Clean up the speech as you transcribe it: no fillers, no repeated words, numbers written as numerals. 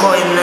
Kok ini